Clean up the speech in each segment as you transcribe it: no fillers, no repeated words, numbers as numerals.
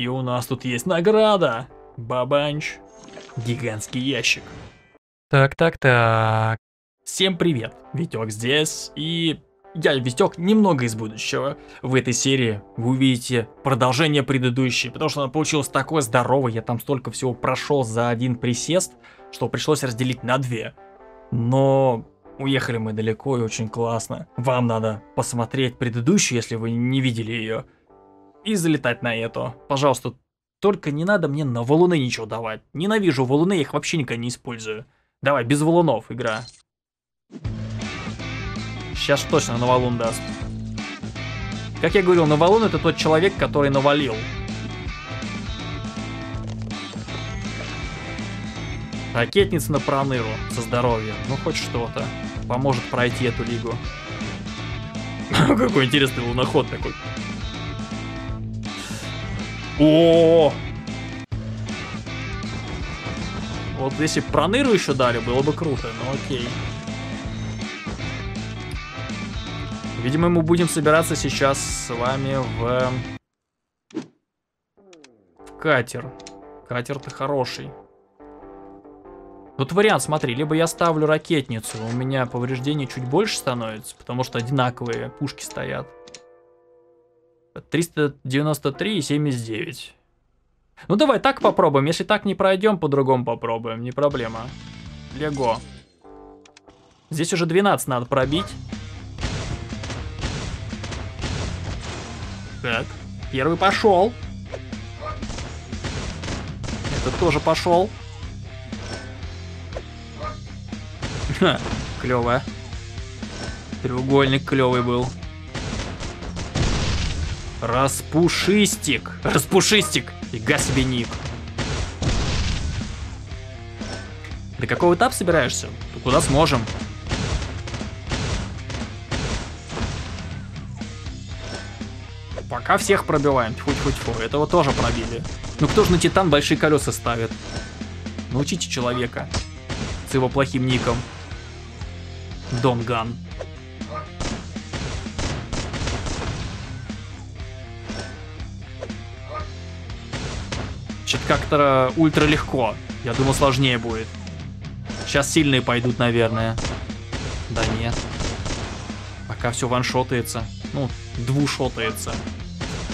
И у нас тут есть награда. Бабанч. Гигантский ящик. Так. Всем привет. Витек здесь. И я, Витек, немного из будущего. В этой серии вы увидите продолжение предыдущей. Потому что она получилась такой здоровой. Я там столько всего прошел за один присест, что пришлось разделить на две. Но уехали мы далеко и очень классно. Вам надо посмотреть предыдущую, если вы не видели ее. И залетать на эту. Пожалуйста, только не надо мне на валуны ничего давать. Ненавижу валуны, я их вообще никогда не использую. Давай, без валунов игра. Сейчас точно на валун даст. Как я говорил, на валун это тот человек, который навалил. Ракетница на проныру со здоровьем. Ну хоть что-то. Поможет пройти эту лигу. Какой интересный луноход такой. О! Вот если бы проныру еще дали, было бы круто, но окей. Видимо, мы будем собираться сейчас с вами в катер. Катер-то хороший. Тут вариант, смотри, либо я ставлю ракетницу, у меня повреждений чуть больше становится, потому что одинаковые пушки стоят. 393 и 79. Ну давай так попробуем, если так не пройдем, по-другому попробуем, не проблема. Лего. Здесь уже 12 надо пробить. Так, первый пошел. Этот тоже пошел. Ха, клево. Треугольник клевый был. Распушистик. Распушистик. Фига себе ник. Ты какого этапа собираешься? Ты куда сможем? Пока всех пробиваем. Тьфу-тьфу-тьфу. Этого тоже пробили. Ну кто же на Титан большие колеса ставит? Научите человека. С его плохим ником. Донган. Что-то как-то ультра легко. Я думал, сложнее будет. Сейчас сильные пойдут, наверное. Да нет. Пока все ваншотается. Ну, двушотается.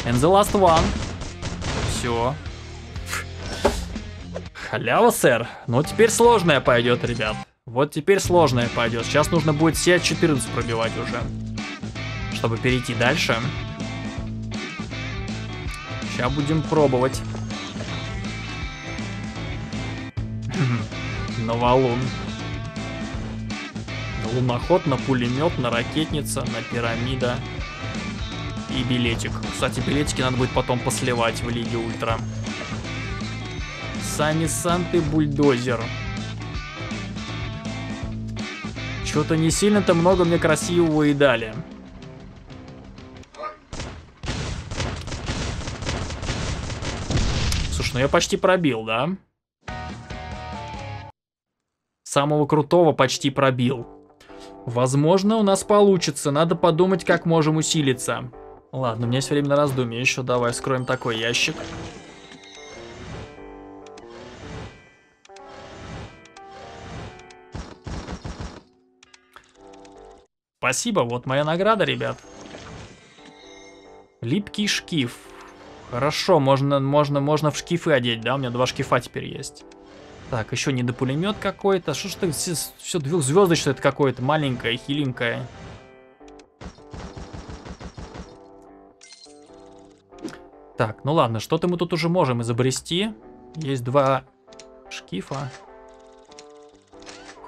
And the last one. Все. Халява, сэр. Но теперь сложное пойдет, ребят. Вот теперь сложное пойдет. Сейчас нужно будет все 14 пробивать уже. Чтобы перейти дальше. Сейчас будем пробовать. На валун. На луноход, на пулемет, на ракетница, на пирамида. И билетик. Кстати, билетики надо будет потом посливать в Лиге Ультра. Сами Санты Бульдозер. Что-то не сильно-то много мне красивого и дали. Слушай, ну я почти пробил, да? Самого крутого почти пробил. Возможно, у нас получится. Надо подумать, как можем усилиться. Ладно, у меня есть время на раздумье. Еще давай вскроем такой ящик. Спасибо, вот моя награда, ребят. Липкий шкив. Хорошо, можно в шкифы одеть, да? У меня 2 шкифа теперь есть. Так, еще недопулемет какой-то. Что ж ты все двухзвездочное это какое-то маленькое, хиленькое. Так, ну ладно, что-то мы тут уже можем изобрести. Есть 2 шкифа.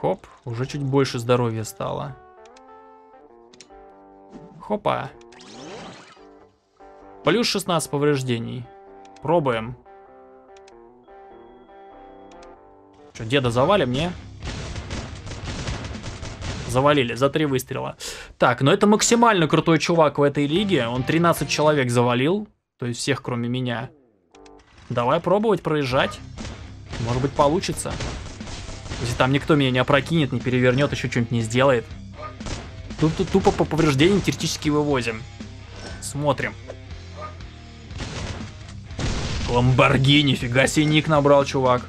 Хоп, уже чуть больше здоровья стало. Хопа. Плюс 16 повреждений. Пробуем. Что, деда завалим, не? Завалили за 3 выстрела. Так, но это максимально крутой чувак в этой лиге. Он 13 человек завалил. То есть всех, кроме меня. Давай пробовать проезжать. Может быть, получится. Если там никто меня не опрокинет, не перевернет, еще что-нибудь не сделает. Тут тупо по повреждениям теоретически вывозим. Смотрим. Ламборгини, фига себе ник набрал, чувак.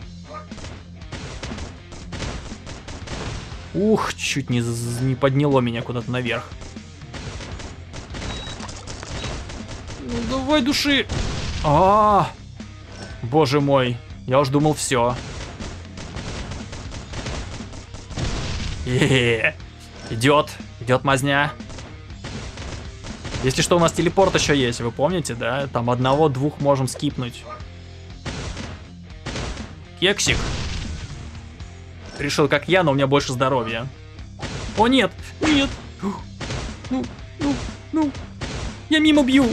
Ух, чуть не подняло меня куда-то наверх. Ну, давай, души. Боже мой, я уж думал, все. Идет, идет мазня. Если что, у нас телепорт еще есть, вы помните, да? Там одного-двух можем скипнуть. Кексик. Решил, как я, но у меня больше здоровья. О, нет! Нет! Ну! Я мимо бью!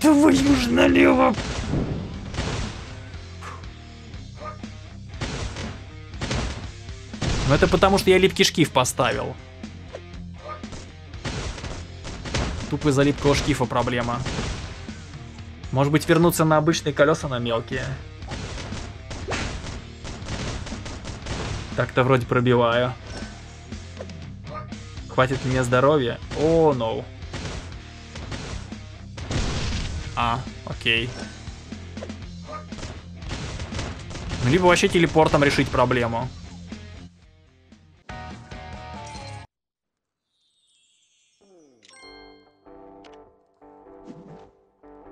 Твою ж налево! Но это потому, что я липкий шкив поставил. Тупо из-за липкого шкифа проблема. Может быть, вернуться на обычные колеса, на мелкие. Так-то вроде пробиваю. Хватит мне здоровья. О, ноу. Окей. Ну, либо вообще телепортом решить проблему.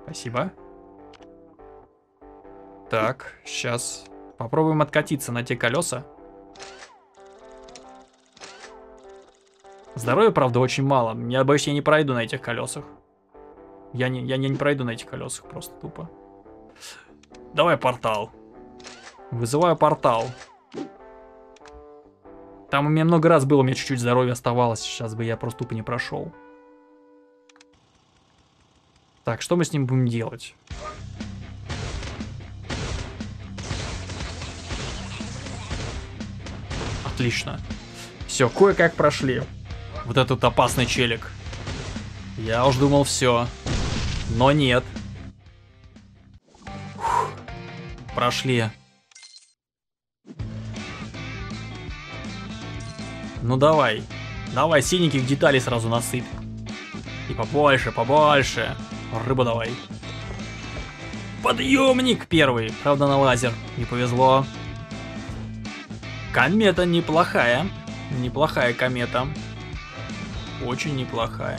Спасибо. Так, сейчас попробуем откатиться на те колеса. Здоровья, правда, очень мало. Я боюсь, я не пройду на этих колесах. Я не пройду на этих колесах, просто тупо. Давай портал. Вызываю портал. Там у меня много раз было, у меня чуть-чуть здоровья оставалось. Сейчас бы я просто тупо не прошел. Так, что мы с ним будем делать? Отлично. Все, кое-как прошли. Вот этот опасный челик. Я уж думал, все. Но нет. Фух, прошли. Ну давай. Давай, синеньких деталей сразу насыпь. И побольше, побольше. Рыба давай. Подъемник первый. Правда, на лазер. Не повезло. Комета неплохая. Неплохая комета. Очень неплохая.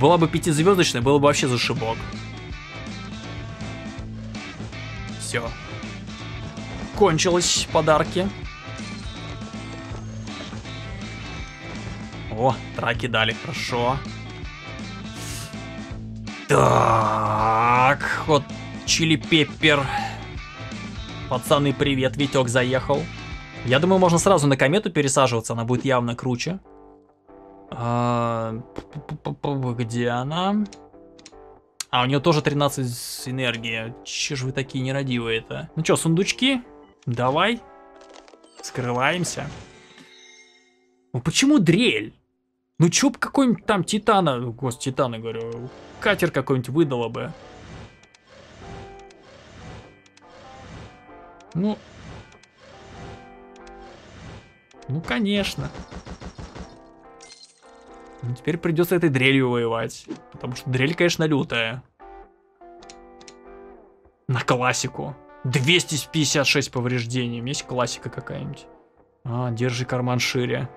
Была бы 5-звездочная, было бы вообще зашибок. Все. Кончилось подарки. О, траки дали. Хорошо. Так, вот чили пеппер. Пацаны, привет, Витек заехал. Я думаю, можно сразу на комету пересаживаться, она будет явно круче. Где она? У нее тоже 13 энергии. Че же вы такие нерадивые-то? Ну что, сундучки? Давай. Скрываемся. Ну почему дрель? Ну чё бы какой-нибудь там Титана, Титана, говорю, катер какой-нибудь выдало бы. Ну конечно. Ну, теперь придется этой дрелью воевать, потому что дрель, конечно, лютая. На классику. 256 повреждений. У меня есть классика какая-нибудь. Держи карман шире.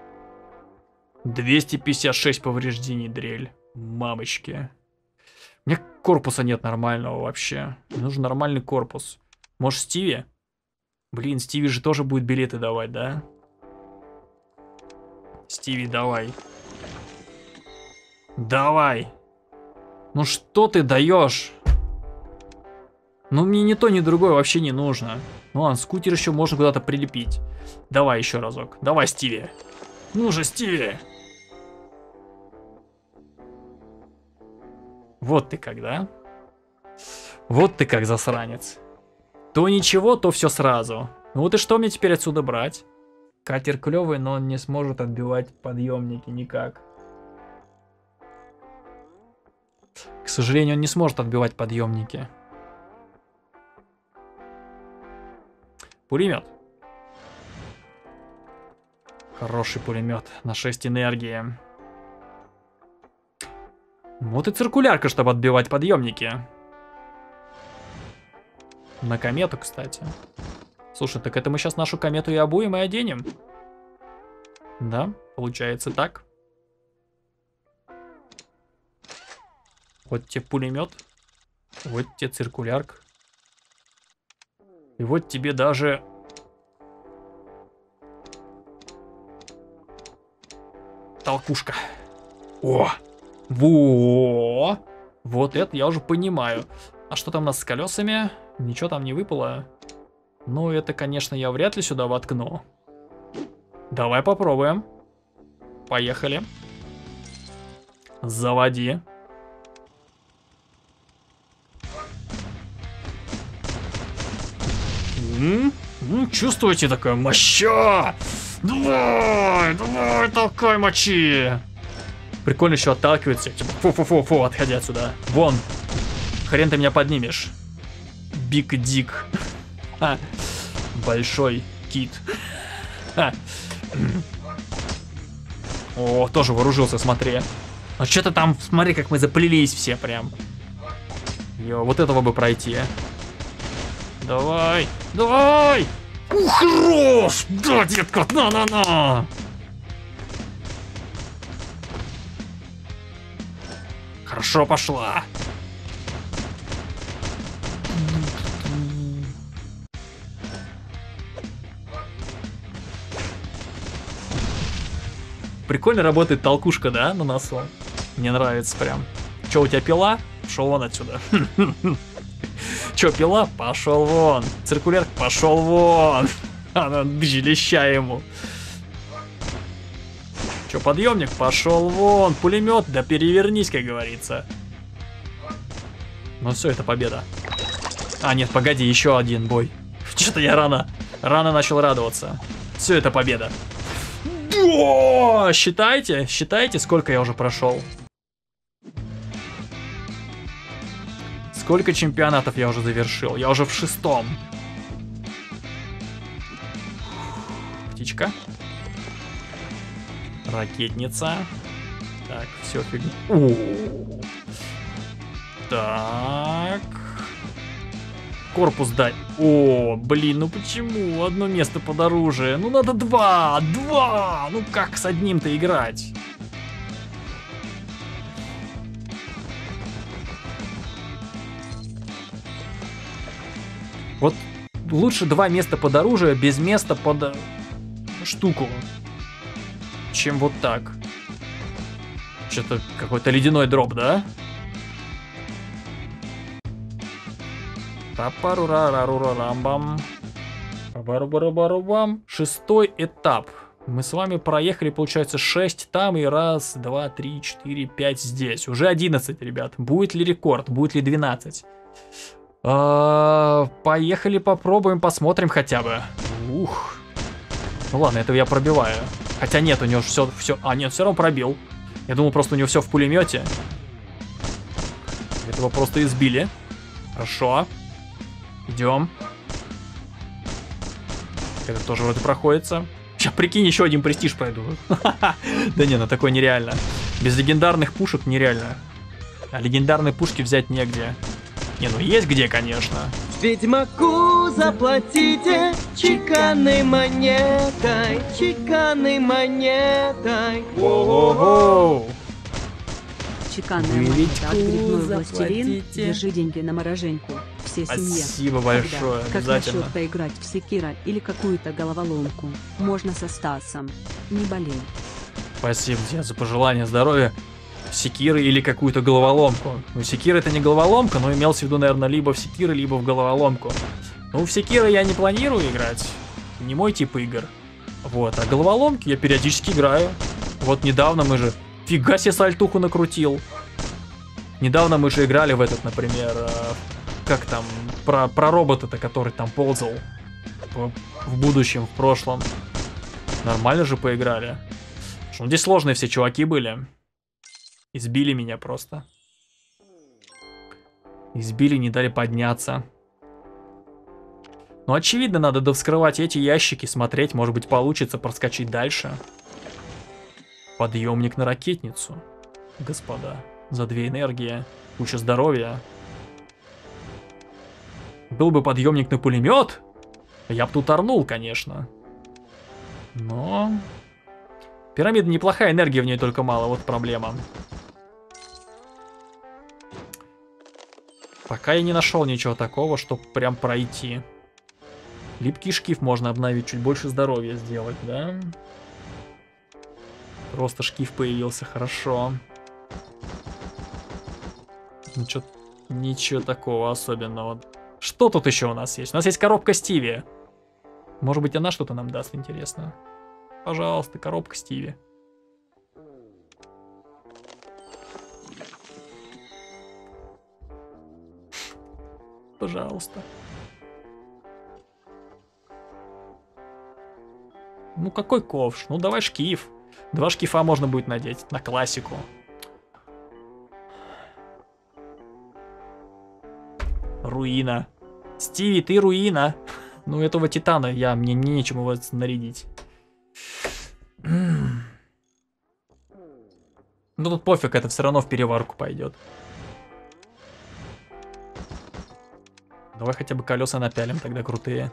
256 повреждений дрель. Мамочки. У меня корпуса нет нормального вообще. Мне нужен нормальный корпус. Может, Стиви? Блин, Стиви же тоже будет билеты давать, да? Стиви, давай. Давай. Ну что ты даешь? Ну мне ни то, ни другое вообще не нужно. Ну ладно, скутер еще можно куда-то прилепить. Давай еще разок. Давай, Стиви. Ну же, Стиви. Вот ты как, да? Вот ты как, засранец. То ничего, то все сразу. Ну вот и что мне теперь отсюда брать? Катер клевый, но он не сможет отбивать подъемники никак. К сожалению, он не сможет отбивать подъемники. Пулемет. Хороший пулемет на 6 энергии. Вот и циркулярка, чтобы отбивать подъемники. На комету, кстати. Слушай, так это мы сейчас нашу комету и обуем, и оденем. Да, получается так. Вот тебе пулемет. Вот тебе циркулярка. И вот тебе даже... толкушка. О! Во! Вот это я уже понимаю. А что там у нас с колесами? Ничего там не выпало. Ну, это, конечно, я вряд ли сюда воткну. Давай попробуем. Поехали. Заводи. Чувствуете, такая моща? Давай, давай, толкай, мочи. Прикольно еще отталкивается. Типа, фу-фу-фу-фу, отходи отсюда. Вон. Хрен ты меня поднимешь. Биг-дик. Большой кит. О, тоже вооружился, смотри. А что-то там, смотри, как мы заплелись все прям. Йо, вот этого бы пройти. Давай, давай. Ух, хорош! Да, детка, на-на-на! Хорошо пошла. Прикольно работает толкушка, да, на носу? Мне нравится прям. Че, у тебя пила? Пошел вон отсюда. Че, пила? Пошел вон. Циркуляр? Пошел вон. Она жилища ему. Че, подъемник? Пошел вон. Пулемет? Да перевернись, как говорится. Ну все, это победа. А, нет, погоди, еще один бой. Что-то я рано начал радоваться. Все, это победа. О, считайте, считайте, сколько я уже прошел. Сколько чемпионатов я уже завершил. Я уже в 6-м. Птичка. Ракетница. Так, все, фигня. Так. Корпус дай. О, блин, ну почему? Одно место подороже. Ну надо два. Два. Ну как с одним-то играть? Вот лучше два места подороже, без места под штуку, чем вот так. Что-то какой-то ледяной дроп, да? Парурарарурарам. 6-й этап. Мы с вами проехали, получается, 6 там и раз, 2, 3, 4, 5 здесь. Уже 11, ребят. Будет ли рекорд? Будет ли 12? Поехали, попробуем, посмотрим хотя бы. Ух. Ну ладно, этого я пробиваю. Хотя нет, у него же все. А, нет, все равно пробил. Я думал, просто у него все в пулемете. Этого просто избили. Хорошо. Идем. Это тоже вроде проходится. Сейчас, прикинь, еще один престиж пройду. Да не, ну такое нереально. Без легендарных пушек нереально. А легендарные пушки взять негде. Не, ну есть где, конечно. Ведьмаку заплатите чеканной монетой. Чеканной монетой. Воу-воу-воу. Чеканная монета от грибной властелин. Держи деньги на мороженку. Семье. Спасибо большое. Когда, обязательно. Как насчет поиграть в секира или какую-то головоломку? Можно со Стасом. Не болей. Спасибо тебе за пожелание здоровья. Секиры или какую-то головоломку. Ну, секира это не головоломка, но имелся в виду, наверное, либо в секиры, либо в головоломку. Ну, в секиры я не планирую играть. Не мой тип игр. Вот, а головоломки я периодически играю. Вот недавно мы же... Фига себе сальтуху накрутил. Недавно мы же играли в этот, например... Как там, про робота-то, который там ползал в будущем, в прошлом. Нормально же поиграли. Ну, здесь сложные все чуваки были. Избили меня просто. Избили, не дали подняться. Ну, очевидно, надо довскрывать эти ящики, смотреть, может быть, получится проскочить дальше. Подъемник на ракетницу. Господа, за 2 энергии, куча здоровья. Был бы подъемник на пулемет, я бы тут орнул, конечно. Но... пирамида неплохая, энергии в ней только мало, вот проблема. Пока я не нашел ничего такого, чтобы прям пройти. Липкий шкив можно обновить, чуть больше здоровья сделать, да? Просто шкив появился, хорошо. Ничего такого особенного. Что тут еще у нас есть? У нас есть коробка Стиви. Может быть, она что-то нам даст, интересно. Пожалуйста, коробка Стиви. Пожалуйста. Ну какой ковш? Ну давай шкив. 2 шкифа можно будет надеть на классику. Руина. Стиви, ты руина. Ну этого титана мне нечем его нарядить. Ну тут пофиг, это все равно в переварку пойдет. Давай хотя бы колеса напялим, тогда крутые.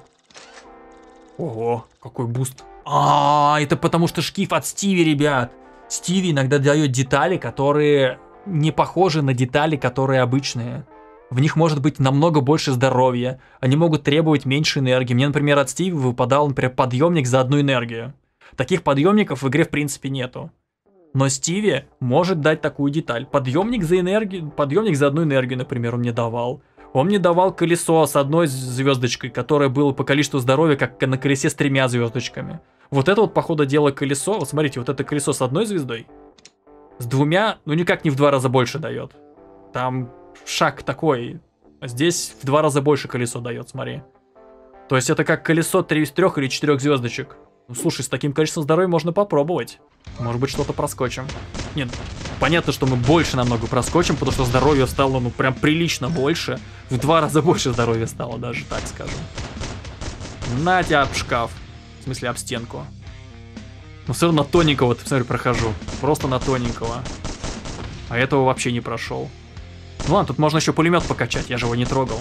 Ого, какой буст. А, это потому что шкив от Стиви, ребят. Стиви иногда дает детали, которые не похожи на детали, которые обычные. В них может быть намного больше здоровья. Они могут требовать меньше энергии. Мне, например, от Стиви выпадал, например, подъемник за 1 энергию. Таких подъемников в игре в принципе нету. Но Стиви может дать такую деталь. Подъемник за энергию, подъемник за 1 энергию, например, он мне давал. Он мне давал колесо с 1 звездочкой, которое было по количеству здоровья, как на колесе с 3 звездочками. Вот это вот, по ходу дела, колесо. Вот смотрите, вот это колесо с 1 звездой, с 2, ну никак не в 2 раза больше дает. Там шаг такой. А здесь в 2 раза больше колесо дает, смотри. То есть это как колесо 3 из 3 или 4 звездочек. Ну слушай, с таким количеством здоровья можно попробовать. Может быть, что-то проскочим. Нет, понятно, что мы больше намного проскочим, потому что здоровье стало, ну, прям прилично больше. В 2 раза больше здоровья стало, даже так скажем. На тебя об шкаф. В смысле, об стенку. Но все равно на тоненького, смотри, прохожу. Просто на тоненького. А этого вообще не прошел. Ну ладно, тут можно еще пулемет покачать, я же его не трогал.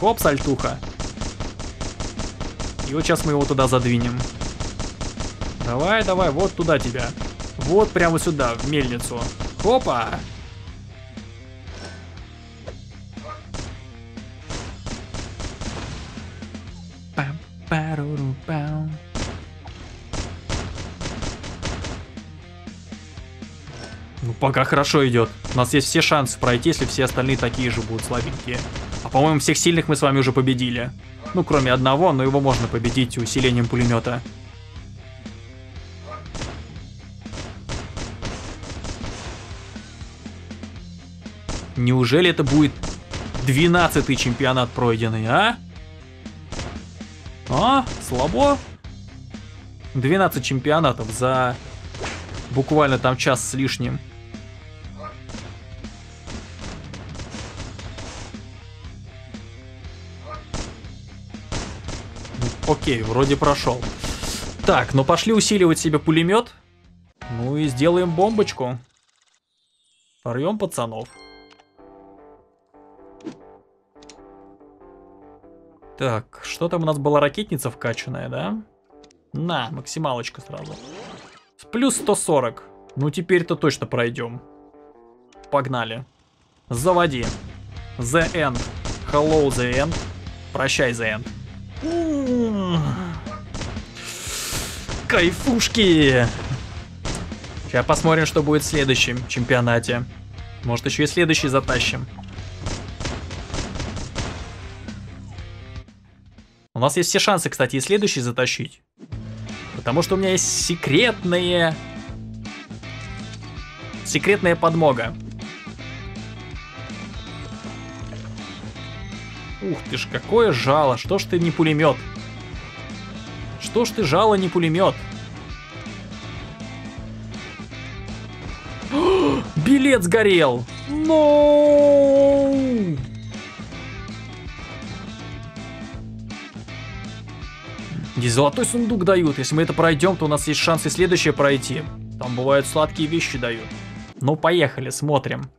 Хоп, сальтуха. И вот сейчас мы его туда задвинем. Давай, давай, вот туда тебя. Вот прямо сюда, в мельницу. Хопа! Ну пока хорошо идет. У нас есть все шансы пройти, если все остальные такие же будут слабенькие. А по-моему, всех сильных мы с вами уже победили. Ну, кроме одного, но его можно победить усилением пулемета. Неужели это будет 12-й чемпионат пройденный, а? А? Слабо? 12 чемпионатов за буквально там час с лишним. Окей, вроде прошел. Так, ну пошли усиливать себе пулемет. Ну и сделаем бомбочку. Порвем пацанов. Так, что там у нас была ракетница вкачанная, да? На, максималочка сразу. Плюс 140. Ну теперь-то точно пройдем. Погнали. Заводи. The end. Hello, the end. Прощай, the end. Кайфушки. Сейчас посмотрим, что будет в следующем чемпионате. Может, еще и следующий затащим. У нас есть все шансы, кстати, и следующий затащить. Потому что у меня есть секретная подмога. Ух ты ж, какое жало, что ж ты не пулемет? Что ж ты жало не пулемет? О, билет сгорел! Но! И золотой сундук дают, если мы это пройдем, то у нас есть шансы следующее пройти. Там бывают сладкие вещи дают. Ну поехали, смотрим.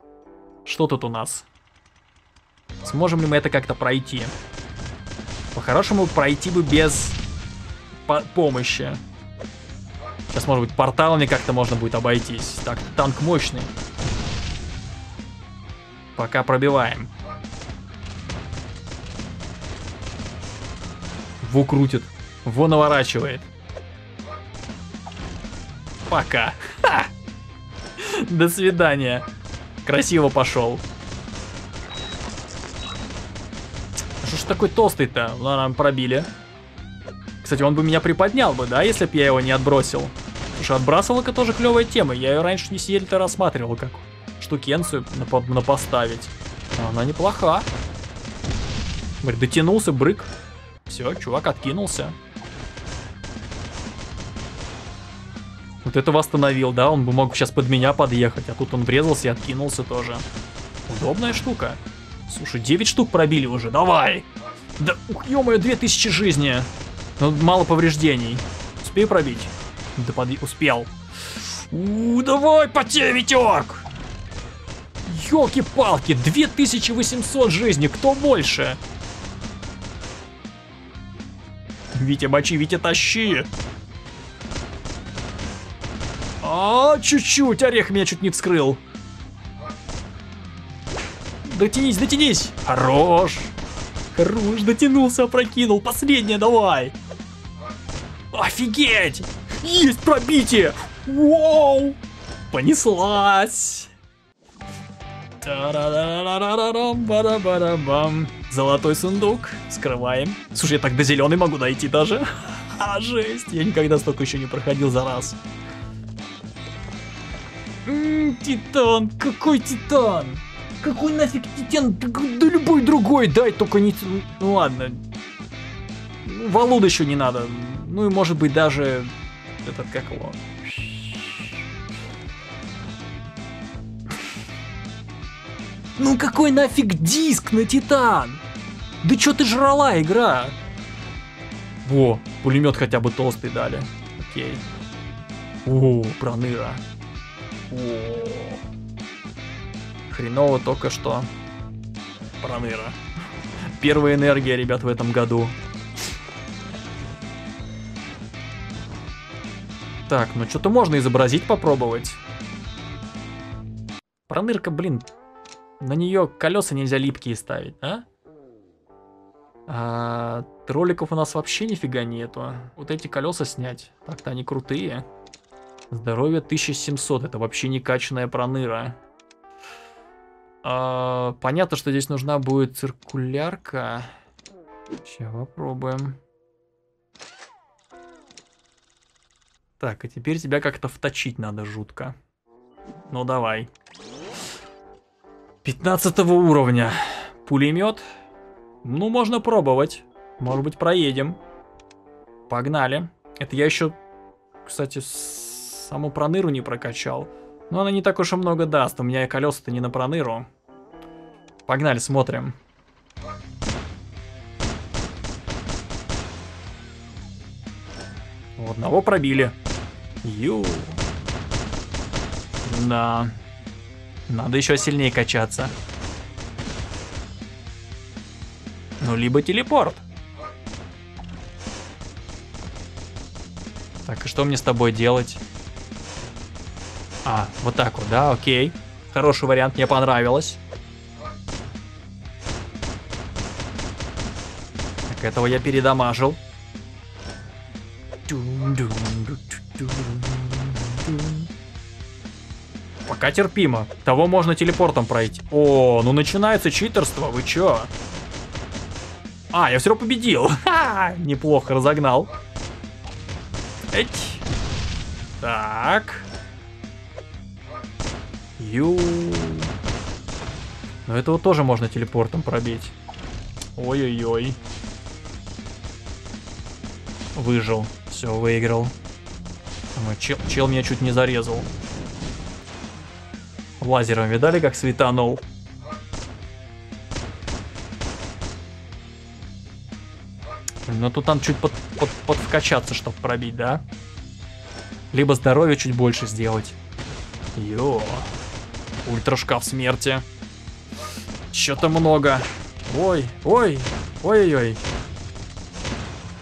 Что тут у нас? Сможем ли мы это как-то пройти? По-хорошему, пройти бы без помощи. Сейчас, может быть, порталами как-то можно будет обойтись. Так, танк мощный. Пока пробиваем. Во крутит. Во наворачивает. Пока. Ха! До свидания. Красиво пошел. А что ж такой толстый-то? Ладно, пробили. Кстати, он бы меня приподнял бы, да, если бы я его не отбросил. Слушай, отбрасывалка тоже клевая тема. Я ее раньше не сильно-то рассматривал, как штукенцию напоставить. Она неплоха. Дотянулся, брык. Все, чувак откинулся. Вот этого остановил, да? Он бы мог сейчас под меня подъехать. А тут он врезался и откинулся тоже. Удобная штука. Слушай, 9 штук пробили уже. Давай! Да, ух, ё-моё, 2000 жизни. Но мало повреждений. Успею пробить? Да, успел. Давай по тебе, Витек! Ёлки-палки, 2800 жизней. Кто больше? Витя, мочи, Витя, тащи! А, чуть-чуть, орех меня чуть не вскрыл. Дотянись, дотянись! Хорош! Хорош, дотянулся, опрокинул. Последнее, давай! Офигеть! Есть пробитие! Воу! Понеслась! Золотой сундук. Скрываем. Слушай, я так до зеленой могу дойти даже. А, жесть. Я никогда столько еще не проходил за раз. Титан. Какой титан? Какой нафиг титан? Да любой другой дай, только не... Ну ладно. Валуд еще не надо. Ну и может быть даже... Этот, как его... Ну какой нафиг диск на титан? Да чё ты жрала, игра? Во, пулемет хотя бы толстый дали. Окей. О, проныра. О. Хреново только что. Проныра. Первая энергия, ребят, в этом году. Так, ну что-то можно изобразить, попробовать. Пронырка, блин. На нее колеса нельзя липкие ставить, а? Роликов у нас вообще нифига нету. Вот эти колеса снять. Так-то они крутые. Здоровье 1700. Это вообще не качанная проныра. Понятно, что здесь нужна будет циркулярка. Сейчас попробуем. Так, а теперь тебя как-то вточить надо жутко. Ну давай. 15 уровня. Пулемет. Ну, можно пробовать. Может быть, проедем. Погнали. Это я еще, кстати, саму проныру не прокачал. Но она не так уж и много даст. У меня и колеса-то не на проныру. Погнали, смотрим. Одного пробили. Ю. Да. Надо еще сильнее качаться. Ну, либо телепорт. Так, и что мне с тобой делать? А, вот так вот, да, окей. Хороший вариант, мне понравилось. Так, этого я передамажил. Пока терпимо. Того можно телепортом пройти. О, ну начинается читерство, вы чё? А, я все равно победил. Ха-ха, неплохо разогнал. Эть. Так. Ю. Но этого тоже можно телепортом пробить. Ой-ой-ой. Выжил. Все, выиграл. Чел меня чуть не зарезал. Лазером видали, как светанул? Но тут надо чуть подвкачаться, чтобы пробить, да? Либо здоровье чуть больше сделать. Йо. Ультрашкаф смерти. Чё-то много. Ой, ой, ой-ой-ой.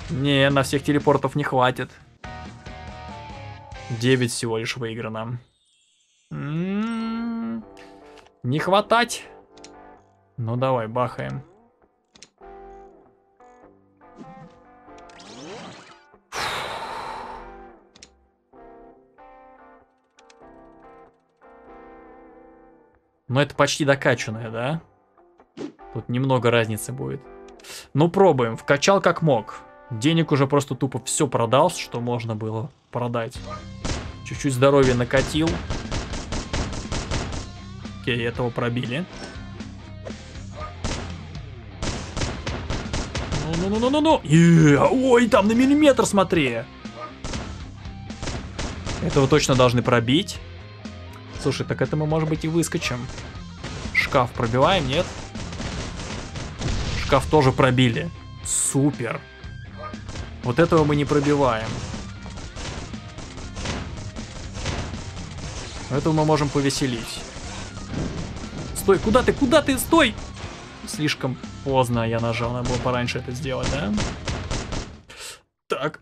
Не, на всех телепортов не хватит. 9 всего лишь выиграно. Не хватать. Ну давай, бахаем. Ну это почти докачанное, да? Тут немного разницы будет. Ну пробуем. Вкачал как мог. Денег уже просто тупо все продал, что можно было продать. Чуть-чуть здоровья накатил. Окей, этого пробили. Ну-ну-ну-ну-ну-ну. Ой, там на миллиметр смотри. Этого точно должны пробить. Слушай, так это мы, может быть, и выскочим. Шкаф пробиваем, нет? Шкаф тоже пробили. Супер. Вот этого мы не пробиваем. Этого мы можем повеселить. Стой, куда ты? Куда ты? Стой! Слишком поздно я нажал. Надо было пораньше это сделать, да? Так.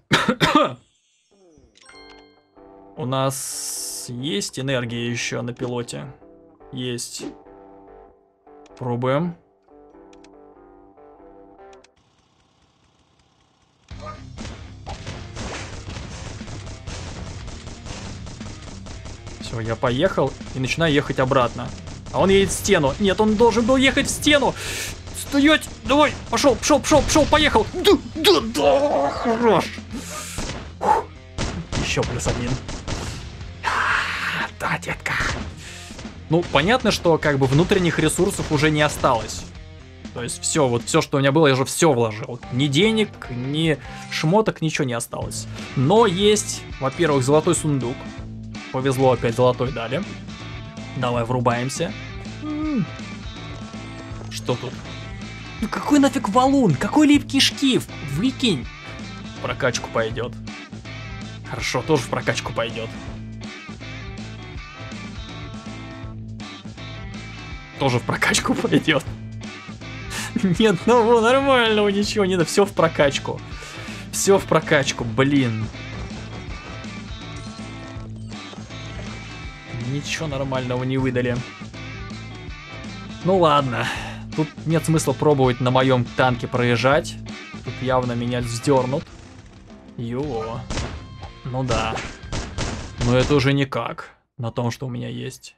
У нас есть энергия еще на пилоте? Есть. Пробуем. Все, я поехал и начинаю ехать обратно. А он едет в стену. Нет, он должен был ехать в стену. Стоять! Давай! Пошел, пошел, пошел, пошел, поехал! Да-да-да! Хорош! Фух. Еще +1. Да, детка. Ну, понятно, что как бы внутренних ресурсов уже не осталось. То есть все, вот все, что у меня было, я же все вложил. Ни денег, ни шмоток, ничего не осталось. Но есть, во-первых, золотой сундук. Повезло, опять золотой дали. Давай врубаемся. Что тут? Ну какой нафиг валун? Какой липкий шкив? Выкинь. В прокачку пойдет. Хорошо, тоже в прокачку пойдет. Тоже в прокачку пойдет. Нет, ну нормального ничего нет. Все в прокачку. Все в прокачку, блин. Ничего нормального не выдали. Ну ладно. Тут нет смысла пробовать на моем танке проезжать. Тут явно меня вздернут. Йо. Ну да. Но это уже никак. На том, что у меня есть.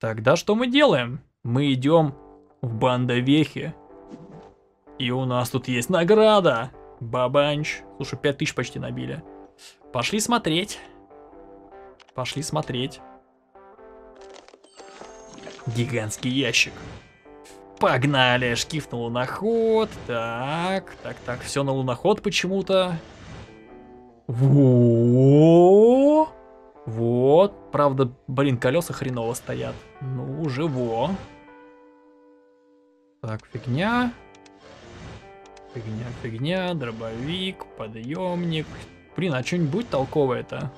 Тогда что мы делаем? Мы идем в Банда Вехи. И у нас тут есть награда. Бабанч. Слушай, 5000 почти набили. Пошли смотреть. Пошли смотреть. Гигантский ящик. Погнали, шкив на луноход. Так, так, так, все на луноход почему-то. Во! Вот, правда, блин, колеса хреново стоят. Ну, живо. Так, фигня. Фигня, фигня, дробовик, подъемник. Блин, а что-нибудь будет толковое-то?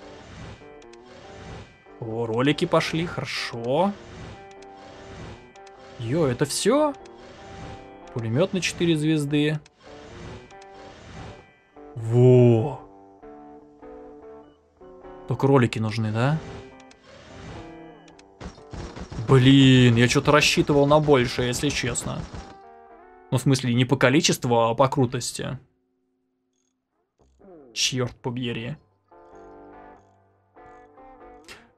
О, ролики пошли, хорошо. Йо, это все? Пулемет на 4 звезды. Во! Только ролики нужны, да? Блин, я что-то рассчитывал на большее, если честно. Ну, в смысле, не по количеству, а по крутости. Черт побери.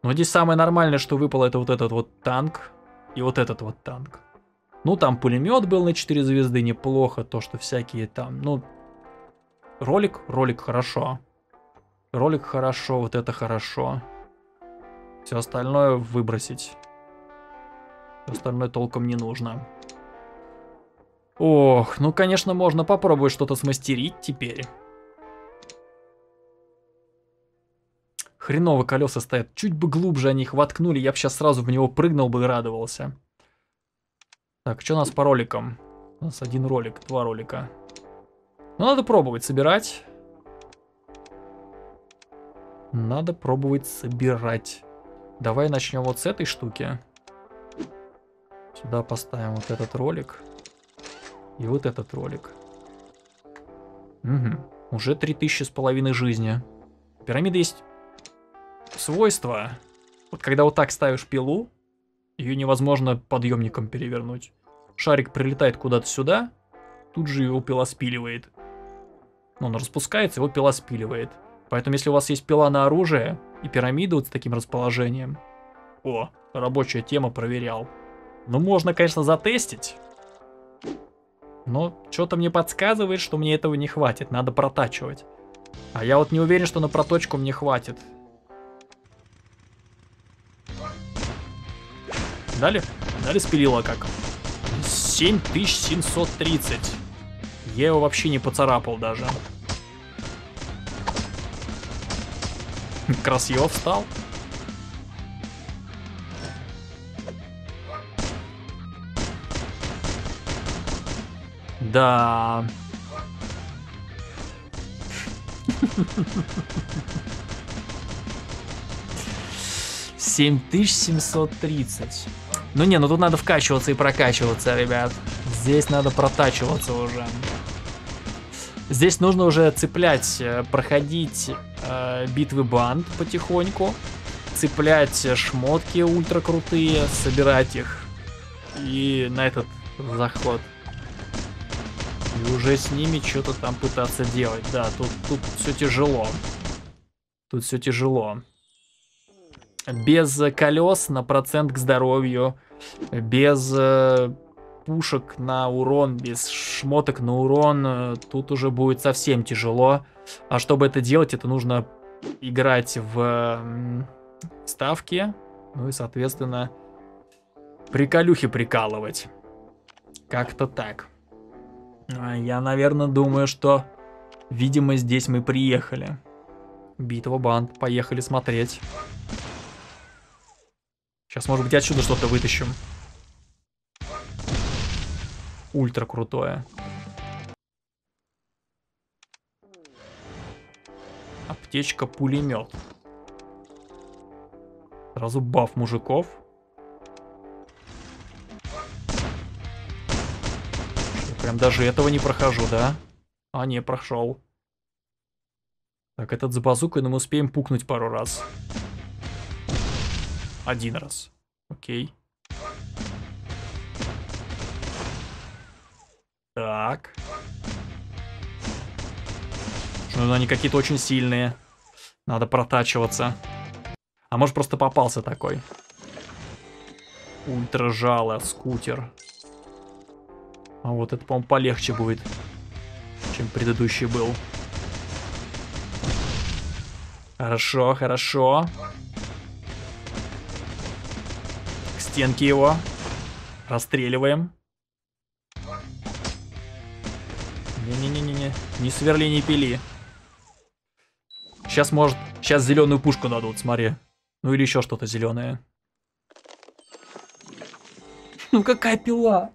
Но здесь самое нормальное, что выпало, это вот этот вот танк и вот этот вот танк. Ну, там пулемет был на 4 звезды, неплохо. То, что всякие там, ну, ролик, ролик хорошо. Ролик хорошо, вот это хорошо. Все остальное выбросить. Все остальное толком не нужно. Ох, ну, конечно, можно попробовать что-то смастерить теперь. Хреново колеса стоят. Чуть бы глубже они их воткнули, я бы сейчас сразу в него прыгнул бы и радовался. Так, что у нас по роликам? У нас 1 ролик, 2 ролика. Ну, надо пробовать собирать. Надо пробовать собирать. Давай начнем вот с этой штуки. Сюда поставим вот этот ролик. И вот этот ролик. Угу. Уже 3500 жизни. У пирамиды есть свойство. Вот когда вот так ставишь пилу, ее невозможно подъемником перевернуть. Шарик прилетает куда-то сюда, тут же его пила спиливает. Он распускается, его пила спиливает. Поэтому если у вас есть пила на оружие и пирамида вот с таким расположением... О, рабочая тема, проверял. Ну, можно, конечно, затестить. Но что-то мне подсказывает, что мне этого не хватит. Надо протачивать. А я вот не уверен, что на проточку мне хватит. Дали? Дали спилила как? 7730. Я его вообще не поцарапал даже. Красиво встал. Да. с 7730. Ну не, ну тут надо вкачиваться и прокачиваться, ребят. Здесь надо протачиваться уже. Здесь нужно уже цеплять, проходить битвы банд потихоньку. Цеплять шмотки ультра крутые, собирать их. И на этот заход. И уже с ними что-то там пытаться делать. Да, тут все тяжело. Тут все тяжело. Без колес на процент к здоровью. Без пушек на урон. Без шмоток на урон. Тут уже будет совсем тяжело. А чтобы это делать, это нужно играть в ставки. Ну и, соответственно, приколюхи прикалывать. Как-то так. Я, наверное, думаю, что, видимо, здесь мы приехали. Битва банд, поехали смотреть. Сейчас, может быть, отсюда что-то вытащим. Ультра крутое. Аптечка-пулемет. Сразу баф мужиков. Прям даже этого не прохожу, да? А, не, прошел. Так, этот за базукой, но мы успеем пукнуть пару раз. Один раз. Окей. Так. Ну, они какие-то очень сильные. Надо протачиваться. А может, просто попался такой. Ультражало, скутер. А вот это, по-моему, полегче будет, чем предыдущий был. Хорошо, хорошо. К стенке его. Расстреливаем. Не-не-не-не-не. Не сверли, не пили. Сейчас, может... Сейчас зеленую пушку дадут, смотри. Ну или еще что-то зеленое. Ну какая пила?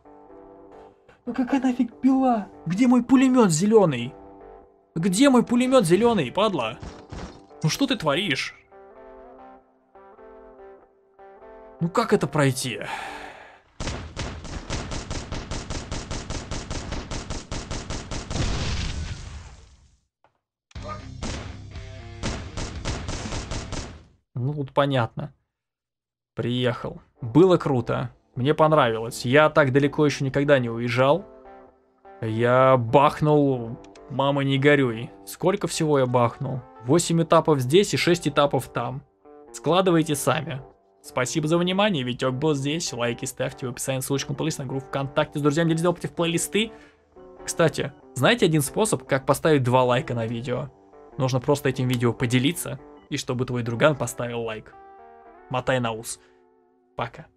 Ну какая нафиг пила? Где мой пулемет зеленый? Где мой пулемет зеленый, падла? Ну что ты творишь? Ну как это пройти? Ну тут понятно. Приехал. Было круто. Мне понравилось. Я так далеко еще никогда не уезжал. Я бахнул, мама не горюй. Сколько всего я бахнул? 8 этапов здесь и 6 этапов там. Складывайте сами. Спасибо за внимание. Витек был здесь. Лайки ставьте в описании, ссылочку на плейлист, на группу ВКонтакте. С друзьями нельзя делать в плейлисты. Кстати, знаете один способ, как поставить 2 лайка на видео? Нужно просто этим видео поделиться, и чтобы твой друган поставил лайк. Мотай на ус. Пока.